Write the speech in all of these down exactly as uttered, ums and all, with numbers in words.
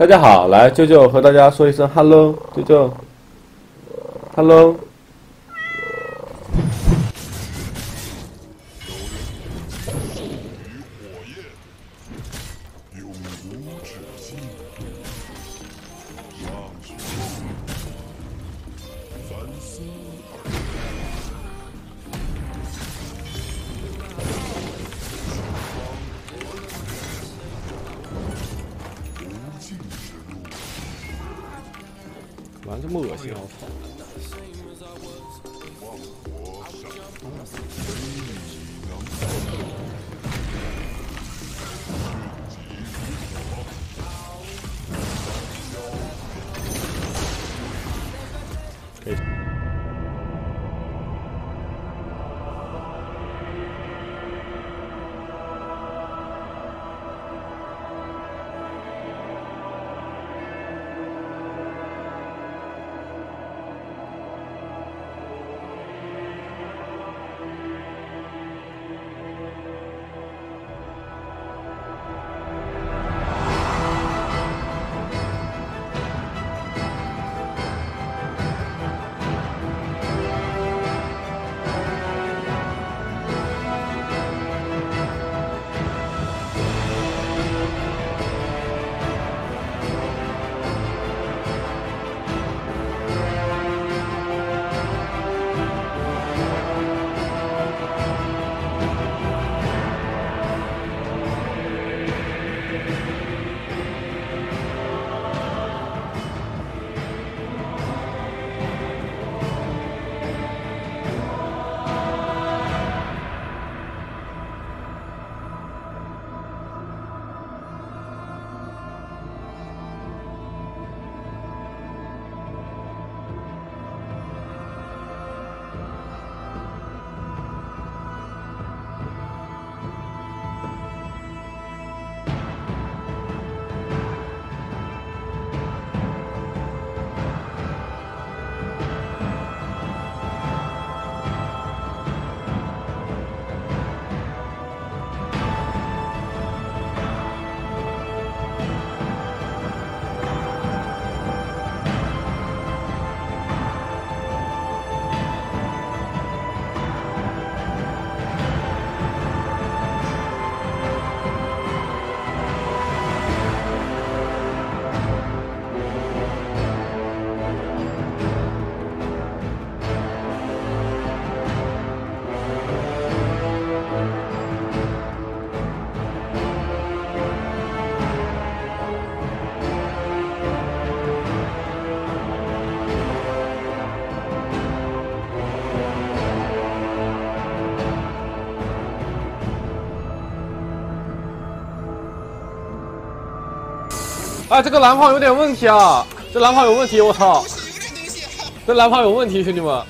大家好，来舅舅和大家说一声 hello， 舅舅 ，hello。这么恶心，我操！可以。哎，这个蓝炮有点问题啊！这蓝炮有问题，我操！这蓝炮有问题，兄弟们！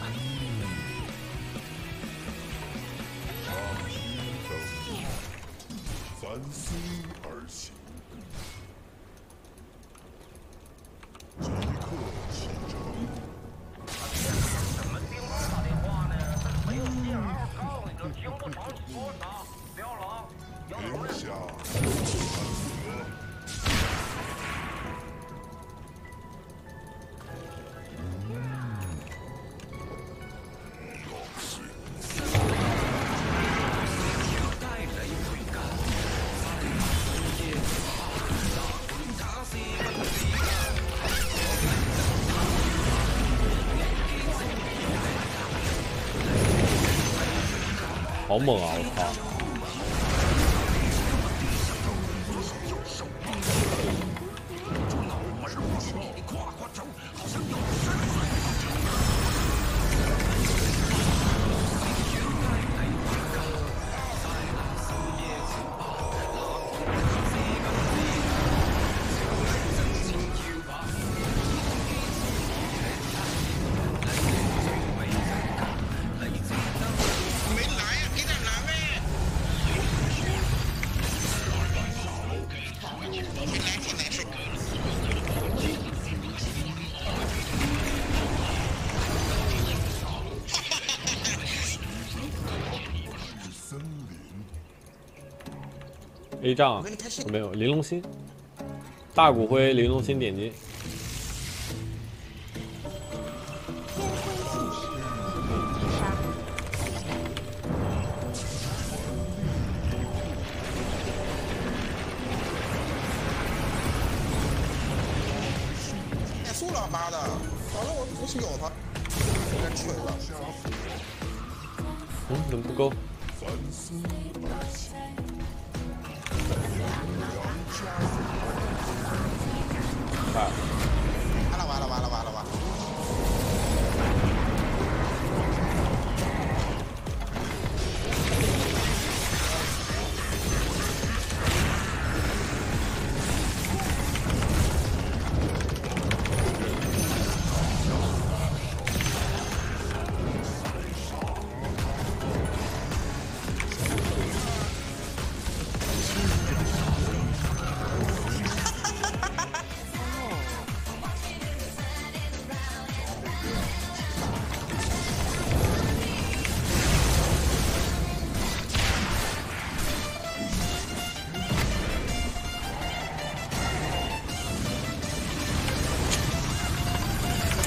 好猛啊！我操！A 杖没有，玲珑心。大骨灰流动先点击。输了妈的！反正我不是有他，应该吹了。嗯，怎么不够？ 完了完了完了完了完了！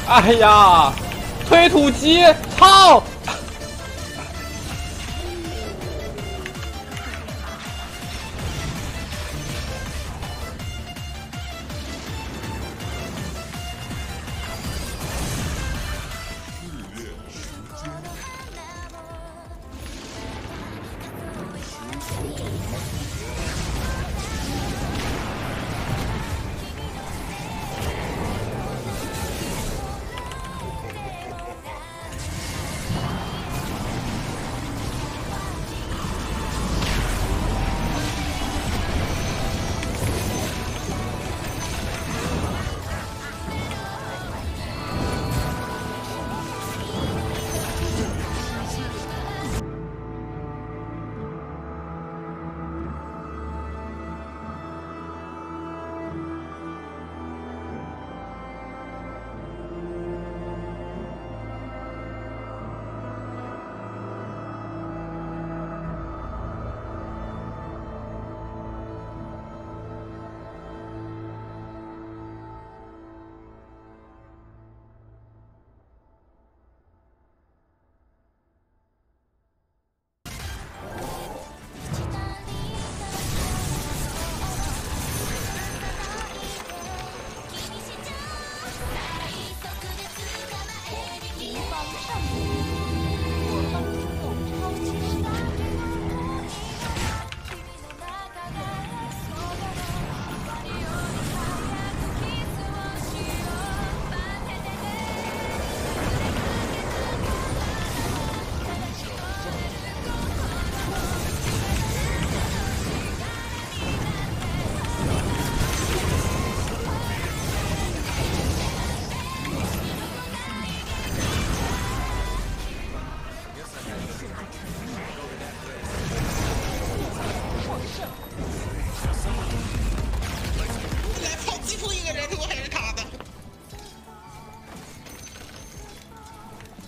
哎呀，推土机，操！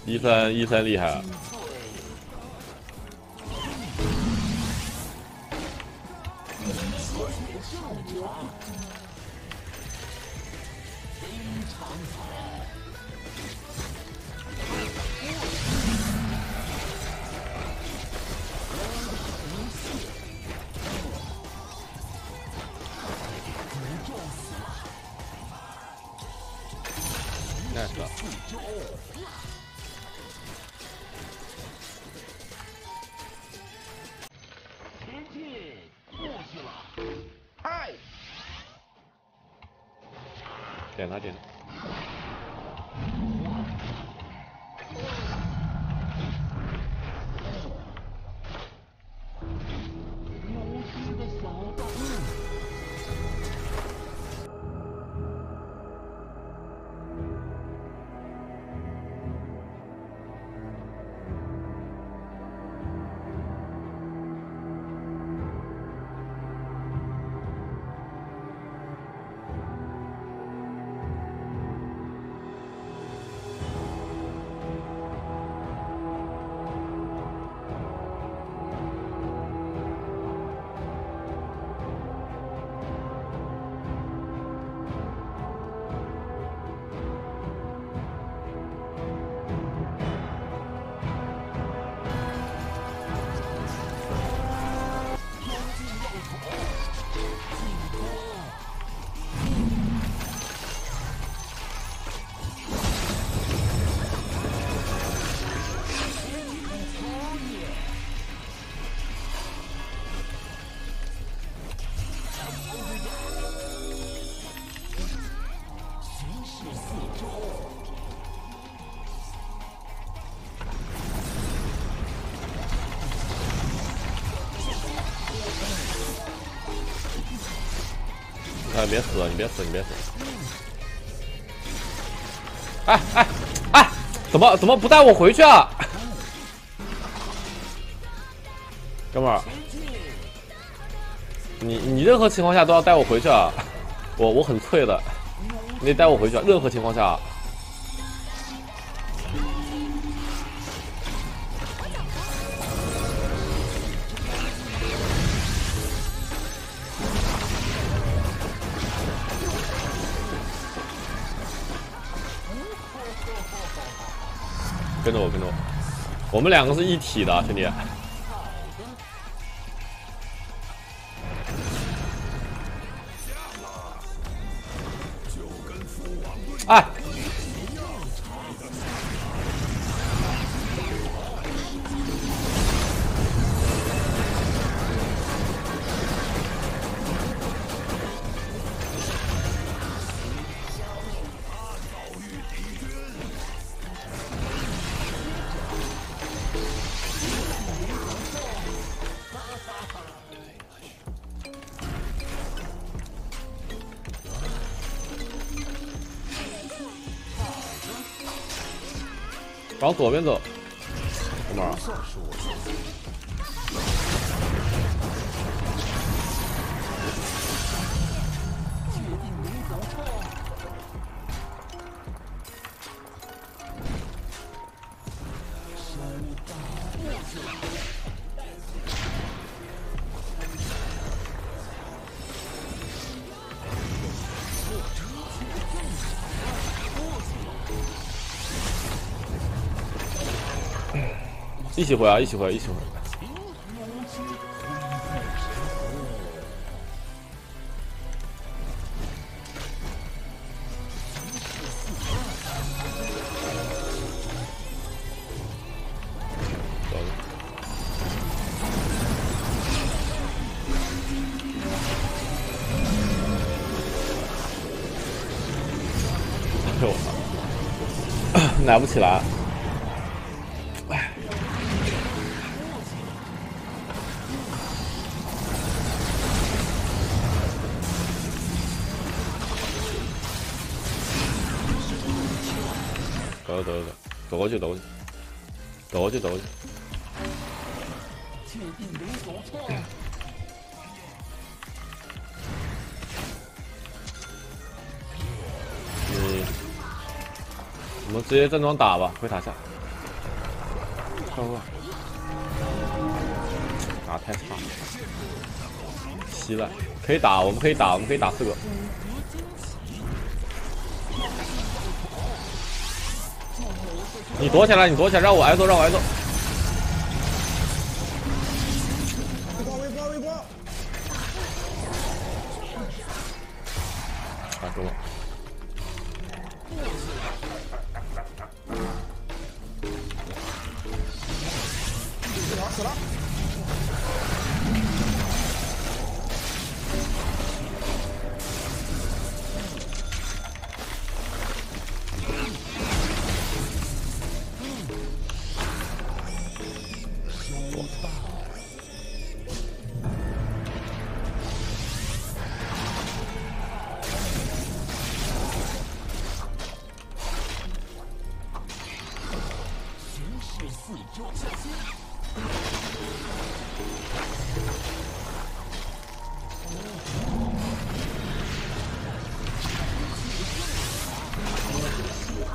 一三一三厉害了，那是吧？ 点他点他。你别死了，你别死，你别死！哎哎哎，怎么怎么不带我回去啊？哥们儿，你你任何情况下都要带我回去啊！我我很脆的，你得带我回去啊！任何情况下、啊。 跟着我，跟着我，我们两个是一体的，兄弟。哎！往左边走，哥们儿。一起回啊！一起回！一起回！走。哎呦我操！拿不起来。 走走走，走过去，走过去，走过去，走过去。嗯，我们直接正装打吧，回塔下。快快！打太差了，稀烂。可以打，我们可以打，我们可以打四个。 你躲起来，你躲起来，让我挨揍，让我挨揍。微波，微波，微波。啊，中了。死了，死了。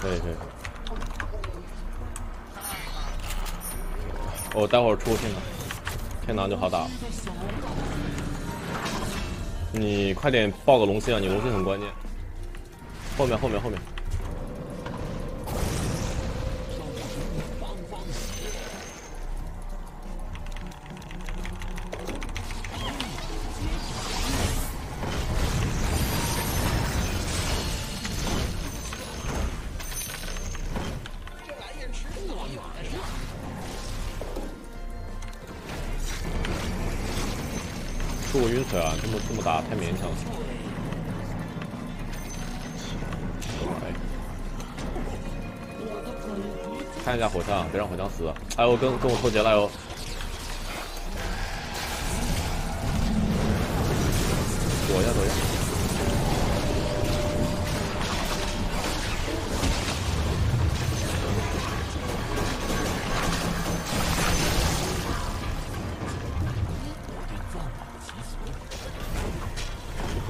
可以可以，我、哦、待会儿出天堂，天堂就好打了。你快点爆个龙心啊！你龙心很关键。后面后面后面。 出我晕水啊！这么这么打太勉强了。哎、看一下火枪，别让火枪死！哎呦，跟跟我脱节了哟！躲一下，躲一下。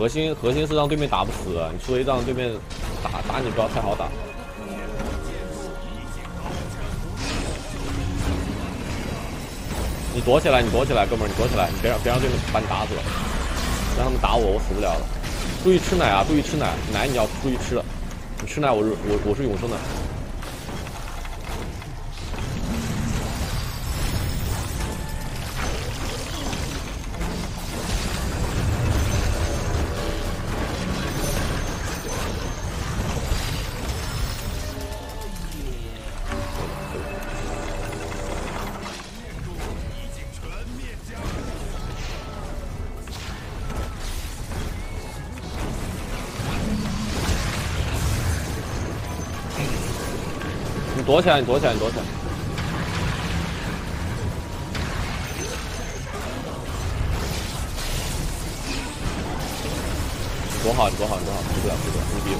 核心核心是让对面打不死，你出一让对面打打你不要太好打。 你躲起来，你躲起来，哥们儿，你躲起来，你别让别让对面把你打死了，让他们打我，我死不了了。注意吃奶啊，注意吃奶，奶你要注意吃了，你吃奶我是我我是永生的。躲起来！你躲起来！你躲起来！躲好！你躲好！你躲好！死不了！死不了！无敌！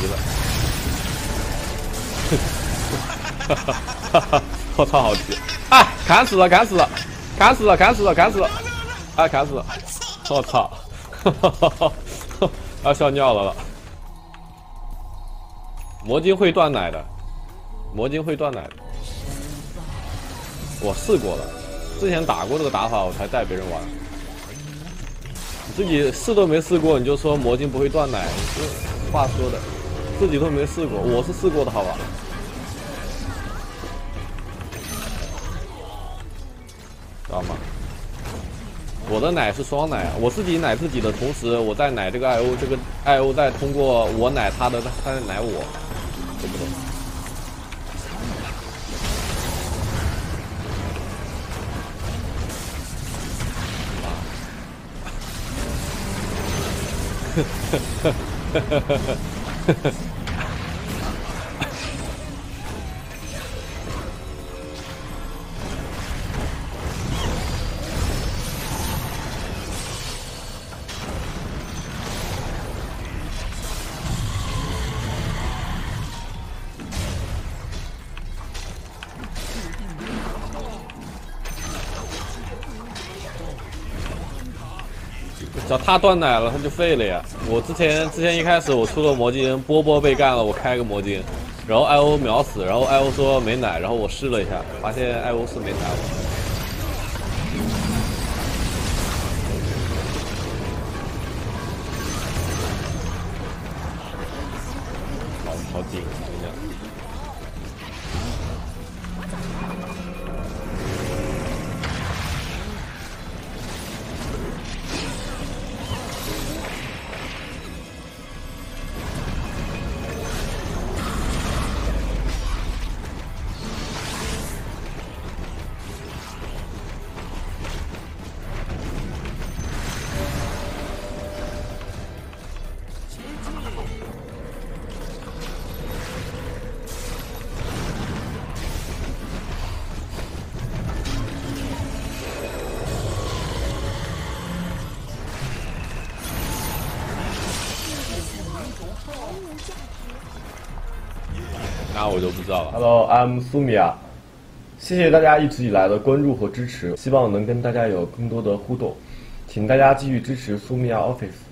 急了！哈哈哈哈！我操，好急！哎，砍死了！砍死了！砍死了！砍死了！砍死了！哎，砍死了！ 我操！要笑尿了了。魔晶会断奶的，魔晶会断奶的。我试过了，之前打过这个打法，我才带别人玩。你自己试都没试过，你就说魔晶不会断奶，这话说的，自己都没试过，我是试过的，好吧？ 我的奶是双奶，我自己奶自己的同时，我在奶这个 I O， 这个 I O 在通过我奶他的，他在奶我，懂不懂？只要他断奶了，他就废了呀！我之前之前一开始我出了魔晶，波波被干了，我开个魔晶，然后 I O 秒死，然后 I O 说没奶，然后我试了一下，发现 I O 是没奶了。好好顶，你看。 那我就不知道了。Hello, I'm Sumia， 谢谢大家一直以来的关注和支持，希望能跟大家有更多的互动，请大家继续支持 Sumia Office。